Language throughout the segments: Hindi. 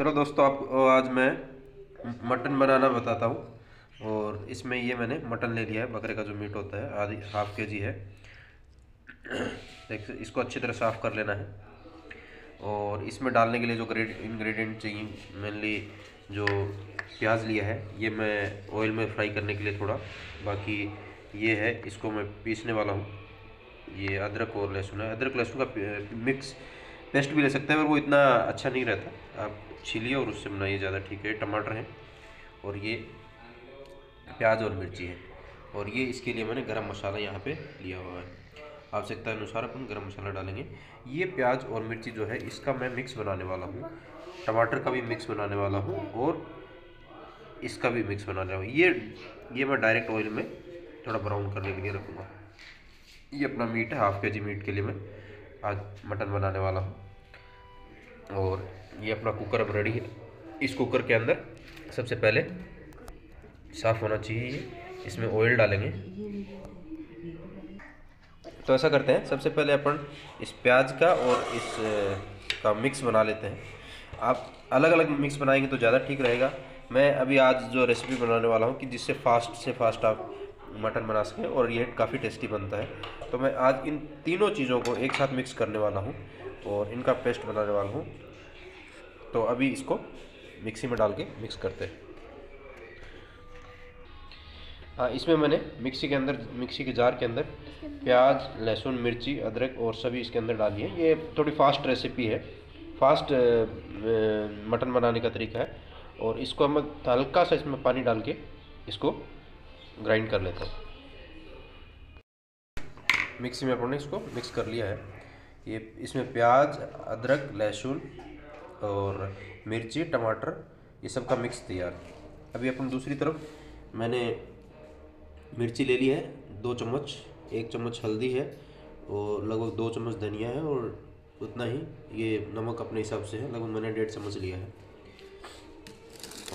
चलो दोस्तों, आपको आज मैं मटन बनाना बताता हूँ। और इसमें ये मैंने मटन ले लिया है, बकरे का जो मीट होता है, आधी हाफ केजी है। देखिए, इसको अच्छी तरह साफ़ कर लेना है। और इसमें डालने के लिए जो इंग्रेडिएंट चाहिए, मेनली जो प्याज लिया है, ये मैं ऑयल में फ्राई करने के लिए थोड़ा, बाकी ये है इसको मैं पीसने वाला हूँ। ये अदरक और लहसुन है, अदरक लहसुन का मिक्स पेस्ट भी ले सकते हैं पर वो इतना अच्छा नहीं रहता, आप छिलिए और उससे बनाइए, ज़्यादा ठीक है। टमाटर हैं और ये प्याज और मिर्ची है। और ये इसके लिए मैंने गरम मसाला यहाँ पे लिया हुआ है, आवश्यकता अनुसार अपन गरम मसाला डालेंगे। ये प्याज और मिर्ची जो है, इसका मैं मिक्स बनाने वाला हूँ, टमाटर का भी मिक्स बनाने वाला हूँ और इसका भी मिक्स बनाने वाला हूँ। ये मैं डायरेक्ट ऑयल में थोड़ा ब्राउन करने के लिए रखूँगा। ये अपना मीट है, हाफ के जी मीट के लिए मैं आज मटन बनाने वाला हूँ। और ये अपना कुकर अब रेडी है। इस कुकर के अंदर सबसे पहले साफ़ होना चाहिए ये, इसमें ऑयल डालेंगे। तो ऐसा करते हैं, सबसे पहले अपन इस प्याज का और इस का मिक्स बना लेते हैं। आप अलग अलग मिक्स बनाएंगे तो ज़्यादा ठीक रहेगा। मैं अभी आज जो रेसिपी बनाने वाला हूँ कि जिससे फास्ट से फास्ट आप मटन बना सकें, और यह काफ़ी टेस्टी बनता है। तो मैं आज इन तीनों चीज़ों को एक साथ मिक्स करने वाला हूँ और इनका पेस्ट बनाने वाला हूँ। तो अभी इसको मिक्सी में डाल के मिक्स करते हैं। हाँ, इसमें मैंने मिक्सी के जार के अंदर प्याज, लहसुन, मिर्ची, अदरक और सभी इसके अंदर डाली है। ये थोड़ी फास्ट रेसिपी है, फास्ट मटन बनाने का तरीका है। और इसको हम हल्का सा इसमें पानी डाल के इसको ग्राइंड कर लेते हैं। मिक्सी में अपन ने इसको मिक्स कर लिया है। ये इसमें प्याज, अदरक, लहसुन और मिर्ची, टमाटर, ये सब का मिक्स तैयार। अभी अपन दूसरी तरफ, मैंने मिर्ची ले ली है 2 चम्मच, 1 चम्मच हल्दी है और लगभग 2 चम्मच धनिया है और उतना ही ये नमक अपने हिसाब से है, लगभग मैंने 1.5 चम्मच लिया है।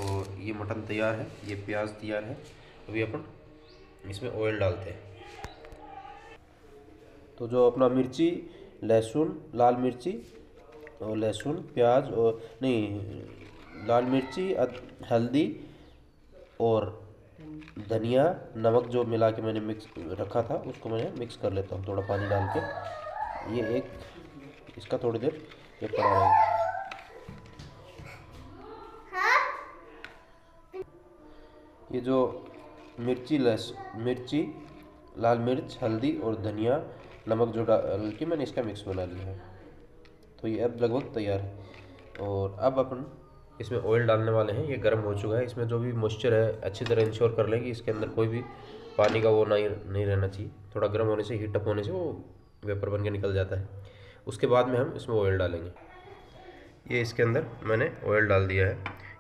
और ये मटन तैयार है, ये प्याज तैयार है। अभी अपन इसमें ऑयल डालते हैं। तो जो अपना मिर्ची, लहसुन, लाल मिर्ची और लहसुन, प्याज और नहीं, लाल मिर्ची, हल्दी और धनिया, नमक जो मिला के मैंने मिक्स रखा था, उसको मैं मिक्स कर लेता हूँ थोड़ा पानी डाल के। ये एक इसका थोड़ी देर ये पड़ा रहेगा। ये जो मिर्ची, लाल मिर्च, हल्दी और धनिया, नमक जो डाल के मैंने इसका मिक्स बना लिया है। तो ये अब लगभग तैयार है। और अब अपन इसमें ऑयल डालने वाले हैं। ये गर्म हो चुका है, इसमें जो भी मॉइस्चर है अच्छी तरह इंश्योर कर लें कि इसके अंदर कोई भी पानी का वो नहीं रहना चाहिए। थोड़ा गर्म होने से, हीटअप होने से वो वेपर बन के निकल जाता है। उसके बाद में हम इसमें ऑयल डालेंगे। ये इसके अंदर मैंने ऑयल डाल दिया है।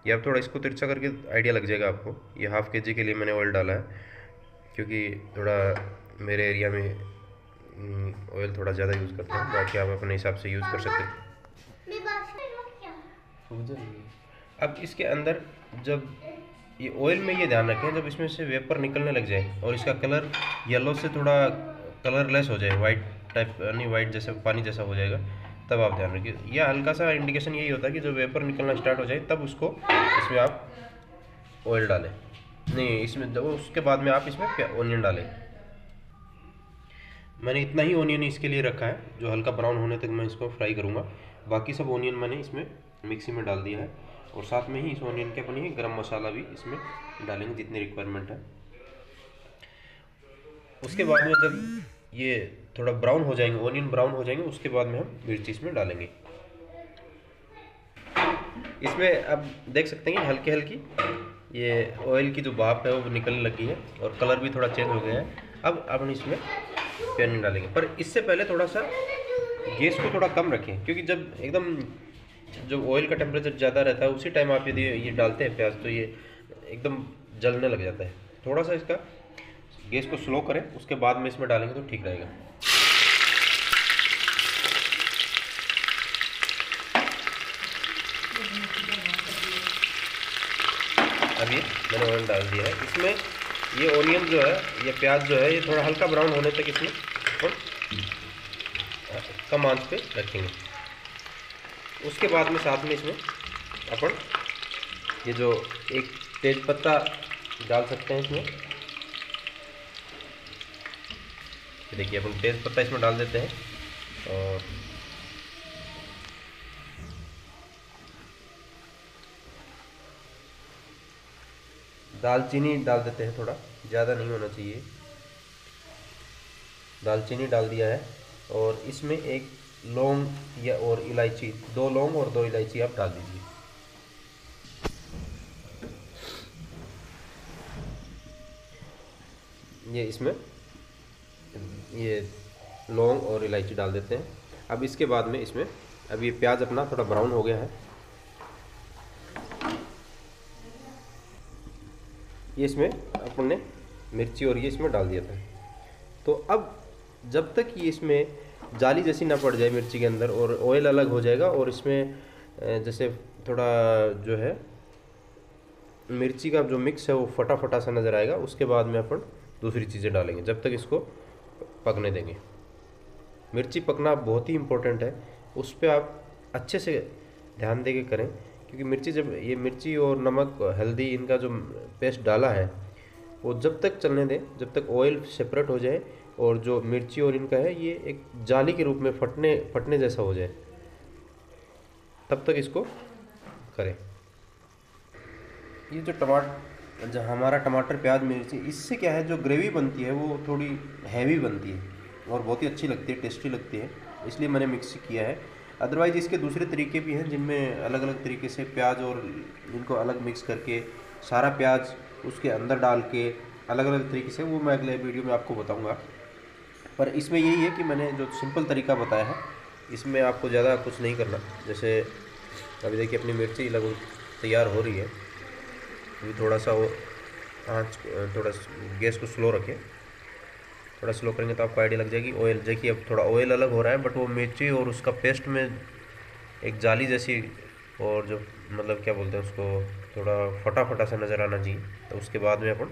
ये आप थोड़ा इसको तिरछा करके आइडिया लग जाएगा आपको। ये हाफ़ केजी के लिए मैंने ऑयल डाला है, क्योंकि थोड़ा मेरे एरिया में ऑयल थोड़ा ज़्यादा यूज़ करते हैं, बाकी आप अपने हिसाब से यूज़ कर सकते हैं। अब इसके अंदर जब ये ऑयल में ये ध्यान रखें, जब इसमें से वेपर निकलने लग जाए और इसका कलर येलो से थोड़ा कलरलेस हो जाए, वाइट टाइप, यानी वाइट जैसा, पानी जैसा हो जाएगा, तब आप ध्यान रखिए। यह हल्का सा इंडिकेशन यही होता है कि जब वेपर निकलना स्टार्ट हो जाए तब उसको इसमें आप ऑयल डालें, नहीं इसमें जब उसके बाद में आप इसमें ऑनियन डालें। मैंने इतना ही ऑनियन इसके लिए रखा है, जो हल्का ब्राउन होने तक मैं इसको फ्राई करूँगा। बाकी सब ऑनियन मैंने इसमें मिक्सी में डाल दिया है। और साथ में ही इस ऑनियन के अपने गरम मसाला भी इसमें डालेंगे, जितनी रिक्वायरमेंट है। उसके बाद में जब ये थोड़ा ब्राउन हो जाएंगे, ऑनियन ब्राउन हो जाएंगे, उसके बाद में हम मिर्ची इसमें डालेंगे। इसमें अब देख सकते हैं हल्की हल्की ये ऑयल की जो भाप है वो निकलने लगी है और कलर भी थोड़ा चेंज हो गया है। अब अपन इसमें प्याज डालेंगे, पर इससे पहले थोड़ा सा गैस को थोड़ा कम रखें, क्योंकि जब एकदम जब ऑयल का टेम्परेचर ज़्यादा रहता है, उसी टाइम आप यदि ये डालते हैं प्याज, तो ये एकदम जलने लग जाता है। थोड़ा सा इसका गैस को स्लो करें, उसके बाद में इसमें डालेंगे तो ठीक रहेगा। अभी मैंने ऑनियन डाल दिया है। इसमें ये ऑनियन जो है, ये प्याज जो है, ये थोड़ा हल्का ब्राउन होने तक इसमें और कम आंच पे रखेंगे। उसके बाद में साथ में इसमें अपन ये जो एक तेज पत्ता डाल सकते हैं इसमें। देखिए अपन तेज पत्ता इसमें डाल देते हैं और दालचीनी डाल देते हैं, थोड़ा ज़्यादा नहीं होना चाहिए। दालचीनी डाल दिया है और इसमें एक लौंग या और इलायची, 2 लौंग और 2 इलायची आप डाल दीजिए। ये इसमें ये लौंग और इलायची डाल देते हैं। अब इसके बाद में इसमें अब ये प्याज अपना थोड़ा ब्राउन हो गया है, ये इसमें अपन ने मिर्ची और ये इसमें डाल दिया था। तो अब जब तक ये इसमें जाली जैसी ना पड़ जाए मिर्ची के अंदर और ऑयल अलग हो जाएगा और इसमें जैसे थोड़ा जो है मिर्ची का जो मिक्स है वो फटाफटा सा नज़र आएगा, उसके बाद में अपन दूसरी चीज़ें डालेंगे। जब तक इसको पकने देंगे, मिर्ची पकना बहुत ही इम्पोर्टेंट है, उस पर आप अच्छे से ध्यान दे के करें, क्योंकि मिर्ची जब ये मिर्ची और नमक हल्दी इनका जो पेस्ट डाला है वो जब तक चलने दें जब तक ऑयल सेपरेट हो जाए और जो मिर्ची और इनका है ये एक जाली के रूप में फटने जैसा हो जाए, तब तक इसको करें। ये जो हमारा टमाटर प्याज मिर्ची, इससे क्या है जो ग्रेवी बनती है वो थोड़ी हैवी बनती है और बहुत ही अच्छी लगती है, टेस्टी लगती है, इसलिए मैंने मिक्स किया है। अदरवाइज़ इसके दूसरे तरीके भी हैं जिनमें अलग अलग तरीके से प्याज और इनको अलग मिक्स करके सारा प्याज उसके अंदर डाल के अलग अलग तरीके से, वो मैं अगले वीडियो में आपको बताऊंगा। पर इसमें यही है कि मैंने जो सिंपल तरीका बताया है, इसमें आपको ज़्यादा कुछ नहीं करना। जैसे अभी देखिए अपनी मिर्ची लगभग तैयार हो रही है, अभी थोड़ा सा वो आँच थोड़ा गैस को स्लो रखें, थोड़ा स्लो करेंगे तो आपको आइडिया लग जाएगी। ऑयल देखिए अब थोड़ा ऑयल अलग हो रहा है, बट वो मिर्ची और उसका पेस्ट में एक जाली जैसी और जो मतलब क्या बोलते हैं उसको थोड़ा फटाफटा सा नज़र आना चाहिए। तो उसके बाद में अपन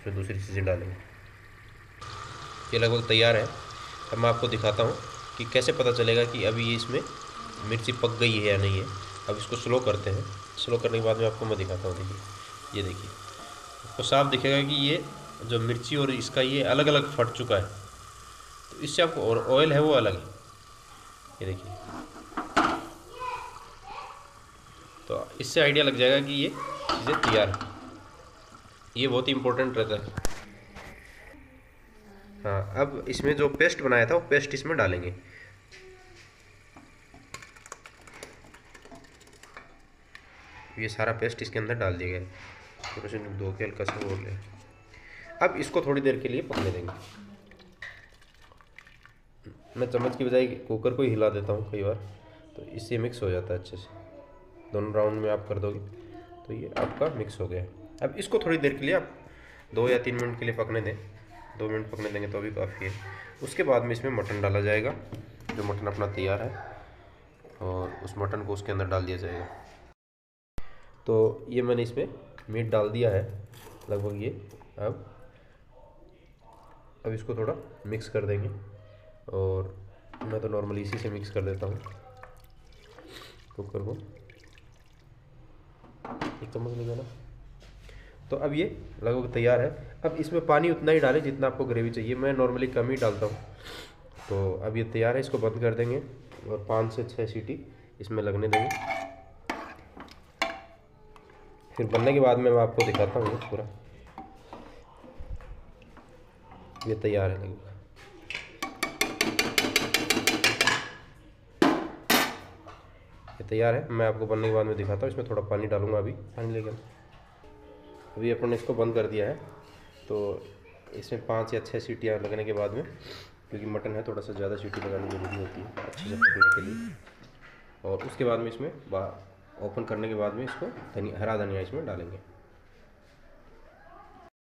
उसमें दूसरी चीज़ें डालेंगे। ये लगभग तैयार है, अब मैं आपको दिखाता हूँ कि कैसे पता चलेगा कि अभी ये इसमें मिर्ची पक गई है या नहीं है। अब इसको स्लो करते हैं, स्लो करने के बाद में आपको मैं दिखाता हूँ। देखिए ये देखिए आपको साफ दिखेगा कि ये जो मिर्ची और इसका ये अलग अलग फट चुका है, तो इससे आपको और ऑयल है वो अलग है। ये देखिए तो इससे आइडिया लग जाएगा कि ये चीज़ें तैयार है। ये बहुत ही इम्पोर्टेंट रहता है। हाँ, अब इसमें जो पेस्ट बनाया था वो पेस्ट इसमें डालेंगे। ये सारा पेस्ट इसके अंदर डाल दिया गया, थोड़ा सा धो के हल्का सा बोल ले। अब इसको थोड़ी देर के लिए पकने देंगे। मैं चम्मच की बजाय कुकर को ही हिला देता हूँ कई बार, तो इससे मिक्स हो जाता है अच्छे से। दोनों राउंड में आप कर दोगे तो ये आपका मिक्स हो गया। अब इसको थोड़ी देर के लिए आप 2 या 3 मिनट के लिए पकने दें। 2 मिनट पकने देंगे तो भी काफ़ी है। उसके बाद में इसमें मटन डाला जाएगा, जो मटन अपना तैयार है, और उस मटन को उसके अंदर डाल दिया जाएगा। तो ये मैंने इसमें मीट डाल दिया है लगभग ये। अब इसको थोड़ा मिक्स कर देंगे, और मैं तो नॉर्मली इसी से मिक्स कर देता हूँ कुकर को, एक चम्मच ले जाना। तो अब ये लगभग तैयार है। अब इसमें पानी उतना ही डालें जितना आपको ग्रेवी चाहिए, मैं नॉर्मली कम ही डालता हूँ। तो अब ये तैयार है, इसको बंद कर देंगे और 5 से 6 सीटी इसमें लगने देंगे। फिर बनने के बाद में मैं आपको दिखाता हूँ पूरा। ये तैयार है लगभग। ये तैयार है, मैं आपको बनने के बाद में दिखाता हूँ। इसमें थोड़ा पानी डालूंगा अभी, पानी लेकर। अभी अपन ने इसको बंद कर दिया है, तो इसमें 5 या 6 सीटियाँ लगने के बाद में, क्योंकि मटन है थोड़ा सा ज़्यादा सीटी लगानी ज़रूरी होती है अच्छे से पकने के लिए। और उसके बाद में इसमें ओपन करने के बाद में इसको हरा धनिया इसमें डालेंगे।